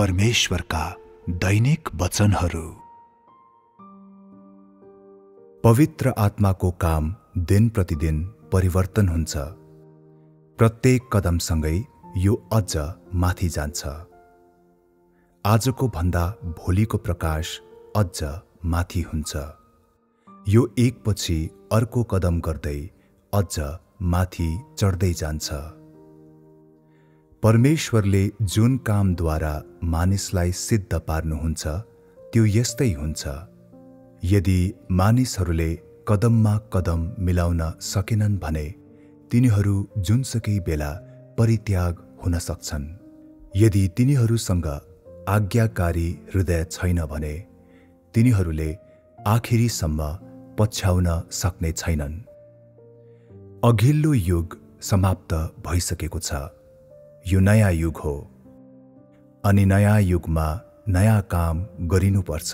परमेश्वर का दैनिक वचनहरू। पवित्र आत्मा को काम दिन प्रतिदिन परिवर्तन हुन्छ। प्रत्येक कदमसँगै यो अझ माथि जान्छ। आजको भन्दा भोलिको प्रकाश अझ माथि हुन्छ। यो एकपछि अर्को कदम गर्दै अझ माथि चढ्दै जान्छ। परमेश्वरले जुन कामद्वारा मानिसलाई सिद्ध पार्नुहुन्छ त्यो यस्तै हुन्छ। यदि मानिसहरूले कदममा कदम मिलाउन सकेनन् भने तिनीहरू जुनसुकै बेला परित्याग हुन सक्छन्। यदि तिनीहरूसँग आज्ञाकारी हृदय छैन भने तिनीहरूले आखिरीसम्म पछ्याउन सक्ने छैनन्। अघिल्लो युग समाप्त भइसकेको छ। यो नयाँ युग हो अनि नयाँ युगमा नयाँ काम गरिनुपर्छ।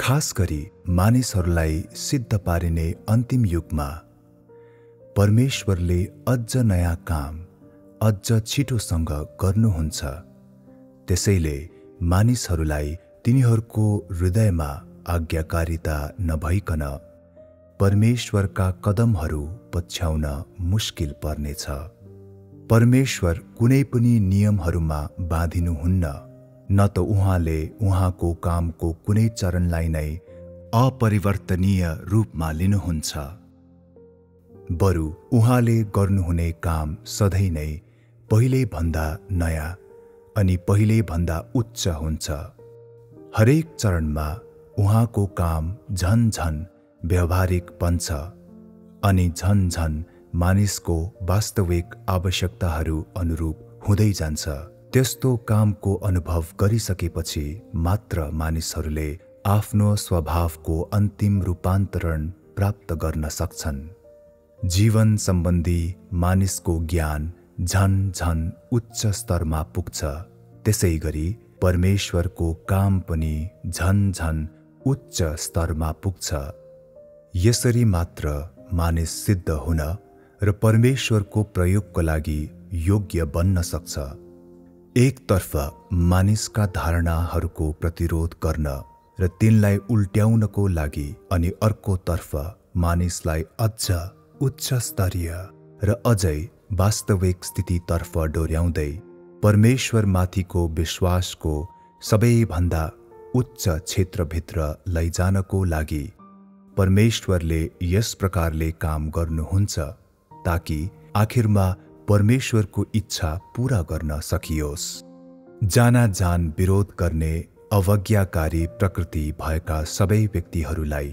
खास गरी मानिसहरूलाई सिद्ध पारिने अन्तिम युगमा परमेश्वरले अझ नयाँ काम अझ छिटोसँग गर्नुहुन्छ। त्यसैले मानिसहरूलाई तिनीहरूको हृदयमा आज्ञाकारिता नभइकन परमेश्वरका कदमहरू पछ्याउन मुस्किल पर्नेछ। परमेश्वर कुनै पनि नियमहरूमा बाँधिनुहुन्न, न त उहाँले उहाँको कामको कुनै चरणलाई नै अपरिवर्तनीय रूपमा लिनुहुन्छ। बरु उहाँले गर्नुहुने काम सधैँ नै पहिले भन्दा नयाँ अनि पहिले भन्दा उच्च हुन्छ। हरेक चरणमा उहाँको काम झन झन व्यवहारिक बन्छ अनि झन झन मानिसको वास्तविक आवश्यकताहरू अनुरूप हुँदै जान्छ। त्यस्तो कामको अनुभव गरिसकेपछि मात्र मानिसहरूले आफ्नो स्वभावको अन्तिम रूपान्तरण प्राप्त गर्न सक्छन्। जीवन सम्बन्धी मानिसको ज्ञान झन झन उच्च स्तरमा पुग्छ। त्यसै गरी परमेश्वरको काम पनि झन झन उच्च स्तरमा पुग्छ। यसरी मात्र मानिस सिद्ध हुन र परमेश्वरको प्रयोगको लागि योग्य बन्न सक्छ। एकतर्फ मानिसका धारणाहरूको प्रतिरोध गर्न र तिनलाई उल्ट्याउनको लागि अनि अर्कोतर्फ मानिसलाई अझ उच्च स्तरीय र अझै वास्तविक स्थितितर्फ डोर्याउँदै परमेश्वरमाथिको विश्वासको सबैभन्दा उच्च क्षेत्रभित्र लैजानको लागि परमेश्वरले यस प्रकारले काम गर्नुहुन्छ ताकि आखिरमा परमेश्वरको इच्छा पूरा गर्न सकियोस्। जानाजान विरोध गर्ने अवज्ञाकारी प्रकृति भएका सबै व्यक्तिहरूलाई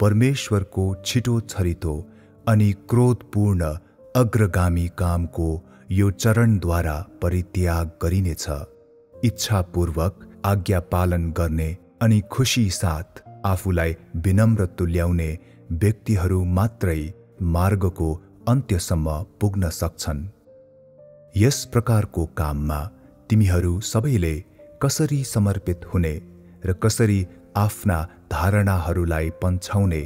परमेश्वरको छिटो छरितो अनि क्रोधपूर्ण अग्रगामी कामको यो चरणद्वारा परित्याग गरिनेछ। इच्छापूर्वक आज्ञा पालन गर्ने अनि खुसी साथ आफूलाई विनम्र तुल्याउने व्यक्तिहरू मात्रै मार्गको अन्त्यसम्म पुग्न सक्छन्। यस प्रकारको काममा तिमीहरू सबैले कसरी समर्पित हुने र कसरी आफ्ना धारणाहरूलाई पन्छाउने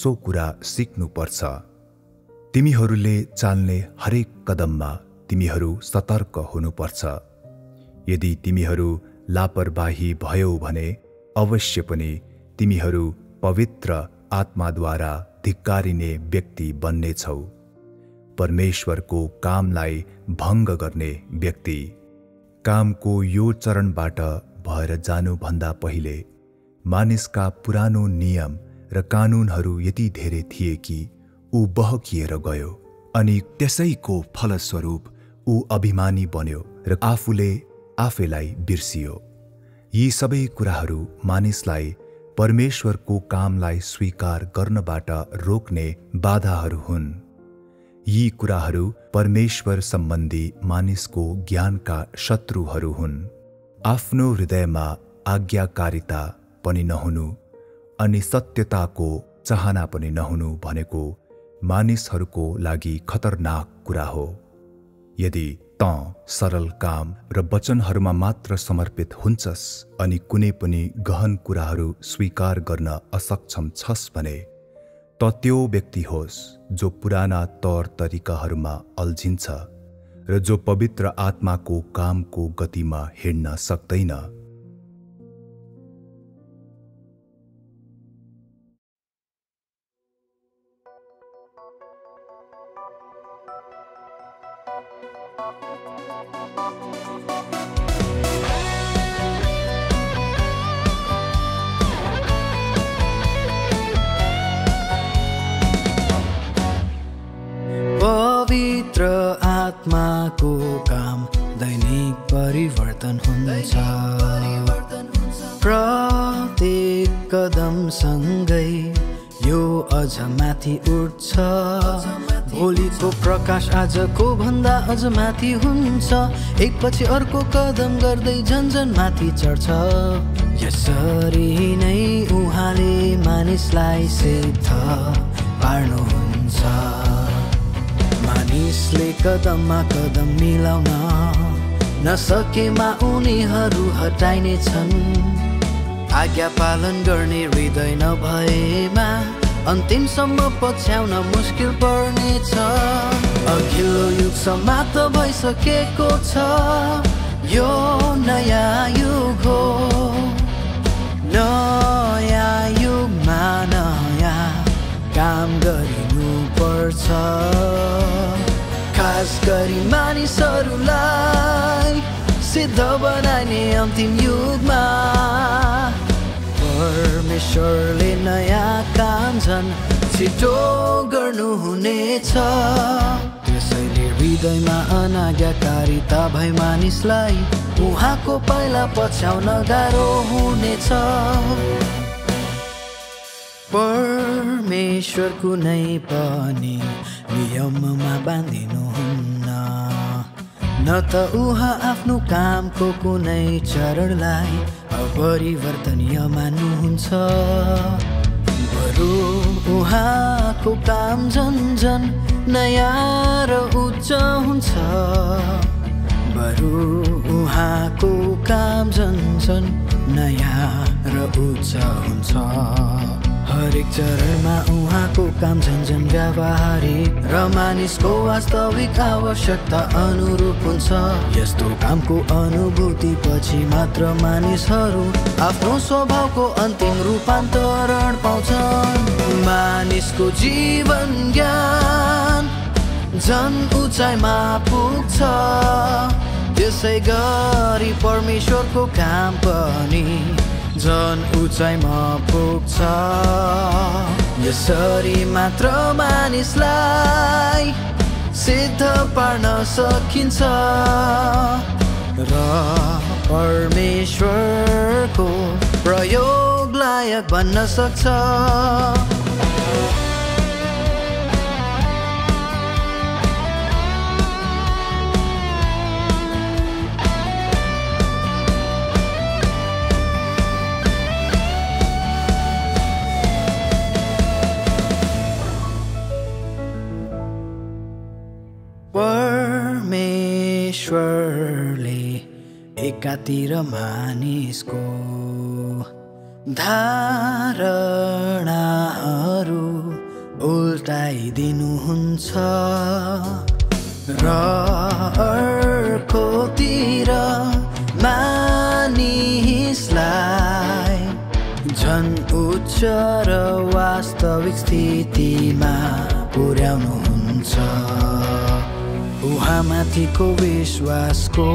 सो कुरा सिक्नुपर्छ। तिमीहरूले चाल्ने हरेक कदममा तिमीहरू सतर्क हुनुपर्छ। यदि तिमीहरू लापरवाही भयौ भने अवश्य पनि तिमीहरू पवित्र आत्माद्वारा धिक्कारिने व्यक्ति बन्नेछौ। परमेश्वरको कामलाई भङ्ग गर्ने व्यक्ति। कामको यो चरणबाट भएर जानुभन्दा पहिले मानिसका पुरानो नियम र कानुनहरू यति धेरै थिए कि ऊ बहकिएर गयो अनि त्यसैको फलस्वरूप ऊ अभिमानी बन्यो र आफूले आफैलाई बिर्सियो। यी सबै कुराहरू मानिसलाई परमेश्वरको कामलाई स्वीकार गर्नबाट रोक्ने बाधाहरू हुन्। यी कुराहरू परमेश्वर सम्बन्धी मानिसको ज्ञानका शत्रुहरू हुन्। आफ्नो हृदयमा आज्ञाकारिता पनि नहुनु अनि सत्यताको चाहना पनि नहुनु भनेको मानिसहरूको लागि खतरनाक कुरा हो। यदि त सरल काम र वचनहरूमा मात्र समर्पित हुन्छस् अनि कुनै पनि गहन कुराहरू स्वीकार गर्न असक्षम छस् भने त त्यो व्यक्ति होस् जो पुराना तौर तरिकाहरूमा अल्झिन्छ र जो पवित्र आत्मा को काम को गति में हिड़न सक्दैन। पवित्र आत्मा को काम दैनिक परिवर्तन हुन्छ। प्रत्येक कदम सँगै यो अझ माथि उठ्छ। भोलिको प्रकाश आजको भन्दा अझ माथि हुन्छ। एक पछि अर्को कदम गर्दै झन्झन माथि चढ्छ। यसरी नै उहाँले मानिसलाई सिद्ध पार्नुहुन्छ। मानिसले कदममा कदम मिलाउन नसकेमा उनीहरू हटाइने छन्। आज्ञा पालन गर्ने हृदय नभएमा अन्तिमसम्म पछ्याउन मुस्किल पर्नेछ। अघिल्लो युग समाप्त भइसकेको छ। यो नयाँ युग हो। नयाँ युगमा नयाँ काम गरिनुपर्छ। खास गरी मानिसहरूलाई सिद्ध बनाइने अन्तिम युगमा परमेश्वरले नयाँ काम झन् छिटो गर्नुहुनेछ। त्यसैले हृदयमा अनाज्ञाकारिता भई मानिसलाई उहाँको पाइला पछ्याउन गाह्रो हुनेछ। परमेश्वर कुनै पनि नियममा बाँधिनुहुन्न, न त उहाँ आफ्नो कामको कुनै चरणलाई अपरिवर्तनीय मान्नुहुन्छ। बरु उहाँको काम झन्झन नयाँ र उच्च हुन्छ। बरु उहाँको काम झन्झन नयाँ र उच्च हुन्छ। हरेक चरणमा उहाँको काम झन्झन व्यावहारिक र मानिसको वास्तविक आवश्यकता अनुरूप हुन्छ। यस्तो कामको अनुभूति पछि मात्र मानिसहरू आफ्नो स्वभावको अन्तिम रूपान्तरण पाउँछन्। मानिसको जीवन ज्ञान झन उचाइमा पुग्छ। त्यसै गरी परमेश्वरको काम पनि जन उचाइमा पुग्छ। यसरी मात्र मानिसलाई सिद्ध पार्न सकिन्छ र परमेश्वरको प्रयोग लायक बन्न सक्छ। परमेश्वरले एकातिर मानिसको धारणाहरू उल्टाइदिनुहुन्छ र अर्कोतिर मानिसलाई झन् उच्च र वास्तविक स्थितिमा पुर्याउनुहुन्छ। उहाँमाथिको विश्वासको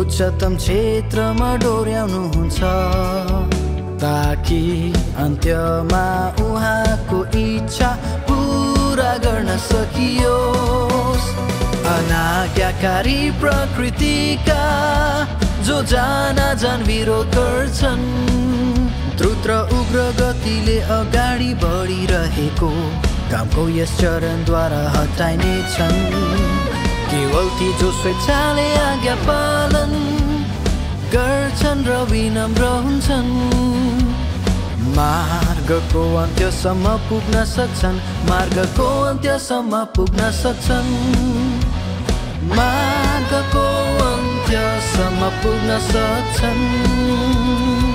उच्चतम क्षेत्रमा डोर्याउनुहुन्छ ताकि अन्त्यमा उहाँको इच्छा पुरा गर्न सकियोस्। अनाज्ञाकारी प्रकृतिका जो जानाजान विरोध गर्छन्, द्रुत र उग्र गतिले अगाडि बढिरहेको कामको यस चरणद्वारा हटाइने छन्। केवल ती जो स्वेच्छाले आज्ञा पालन गर्छन् र विनम्र हुन्छन् मार्गको अन्त्यसम्म पुग्न सक्छन्। मार्गको अन्त्यसम्म पुग्न सक्छन्। मार्गको अन्त्यसम्म पुग्न सक्छन्।